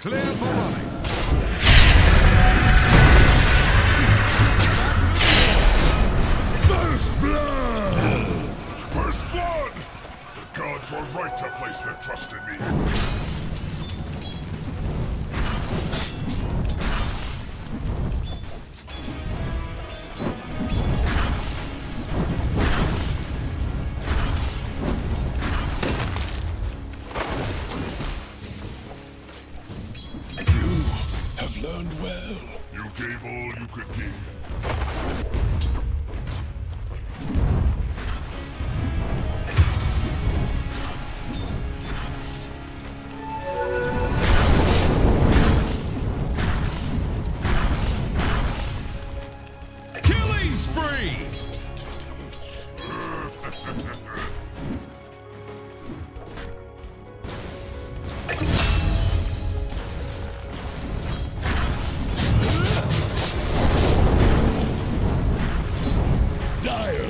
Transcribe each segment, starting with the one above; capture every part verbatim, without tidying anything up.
Clear for running. First blood! First blood! The gods were right to place their trust in me.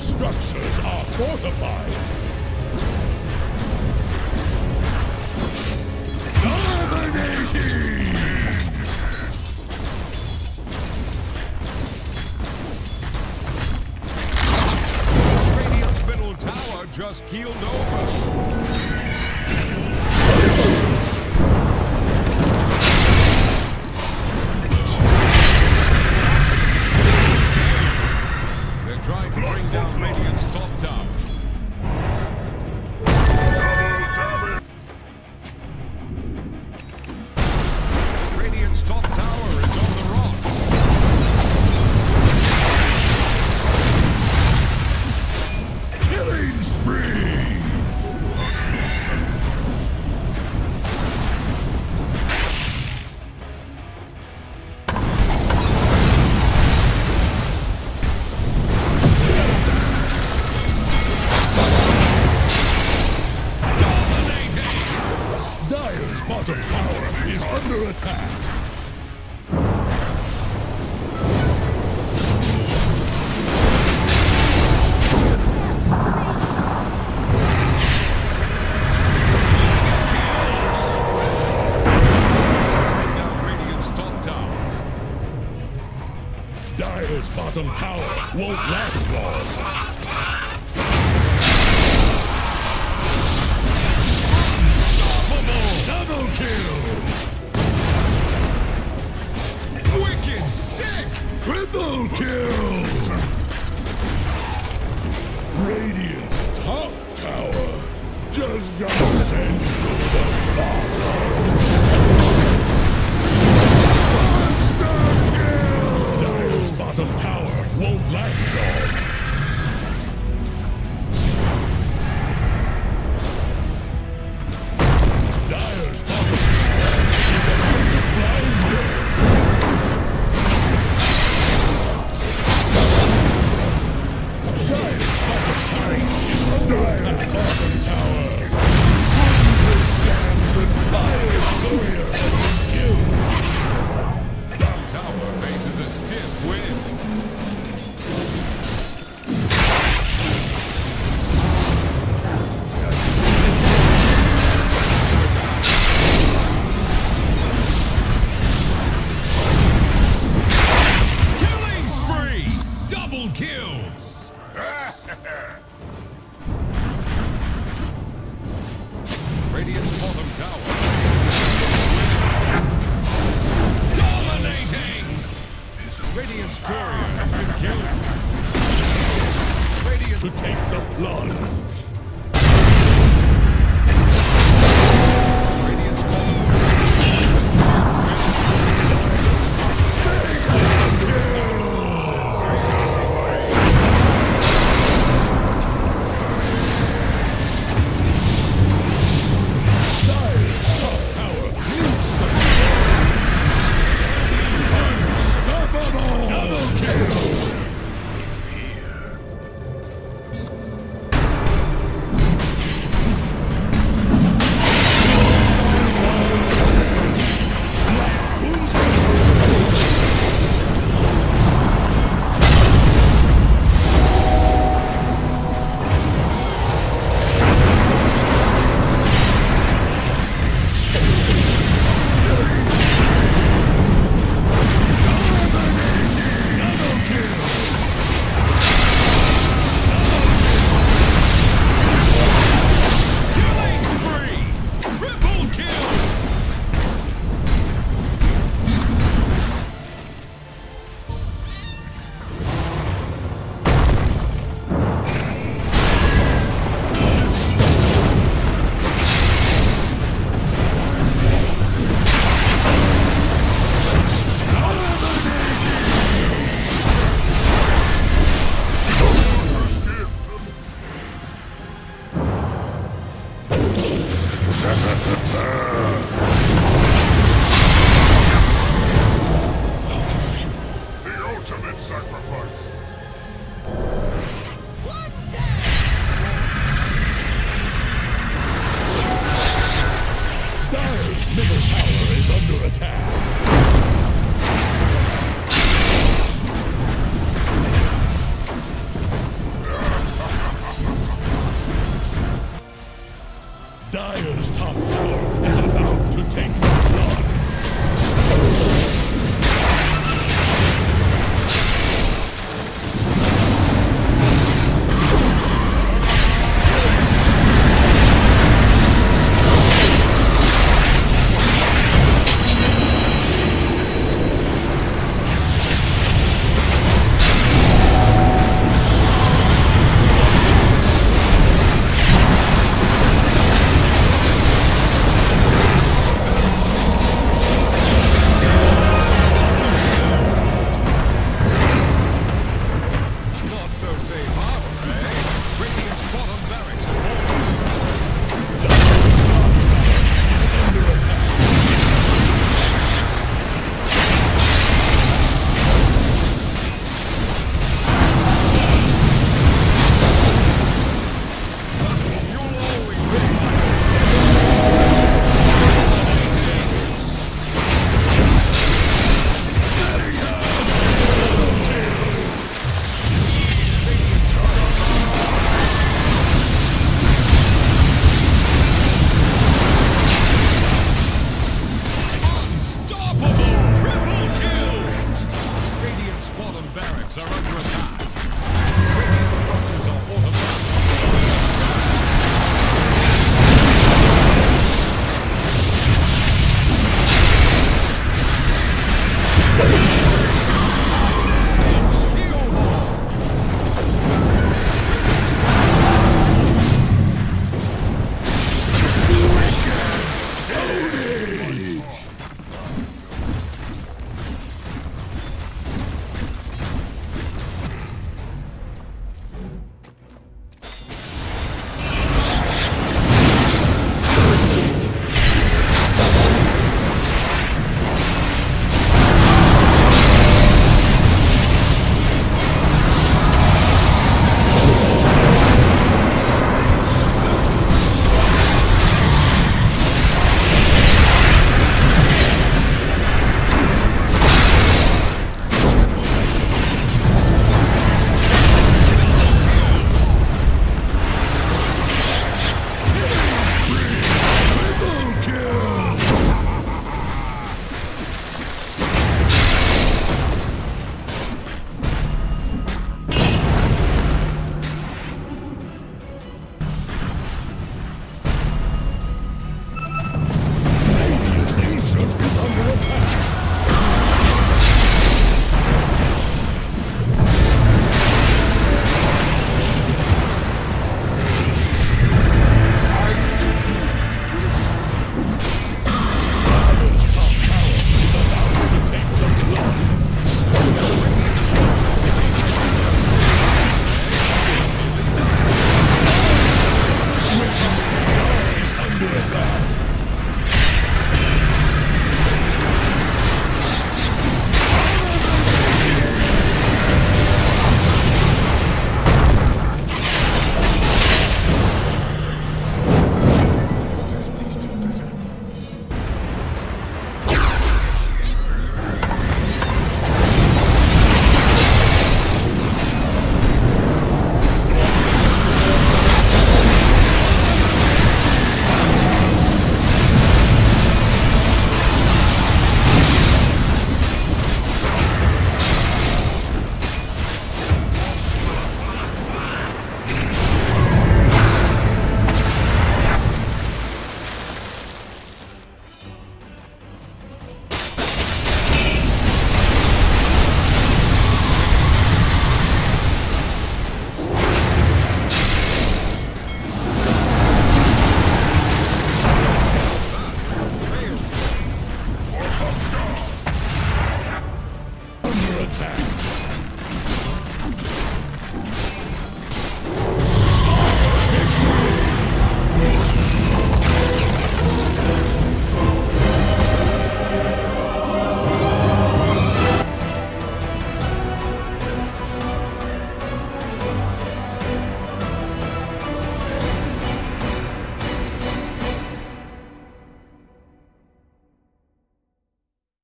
Structures are fortified. Dominating! Radiant's middle tower just keeled over. Down Radiant's top tower. Double damage! Radiant's top tower is on the rocks. Killing bottom tower won't last long. Unstoppable! Double kill! Wicked sick! Triple kill! Radiant's top tower just got sent to the bottom! Bottom tower won't last long. The ultimate sacrifice. Dire's middle tower is under attack. Dire's top tower is about to take.